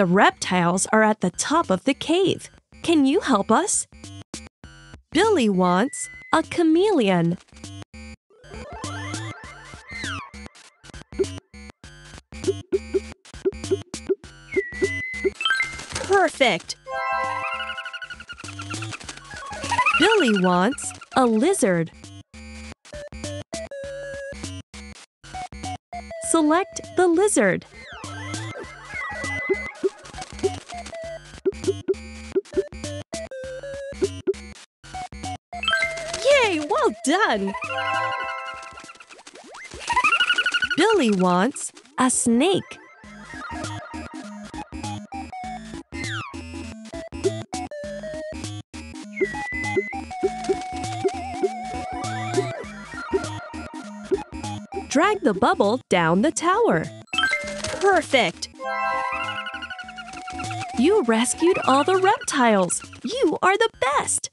The reptiles are at the top of the cave. Can you help us? Billy wants a chameleon. Perfect! Billy wants a lizard. Select the lizard. Yay! Well done! Billy wants a snake. Drag the bubble down the tower. Perfect! You rescued all the reptiles. You are the best!